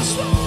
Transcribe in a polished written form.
slow.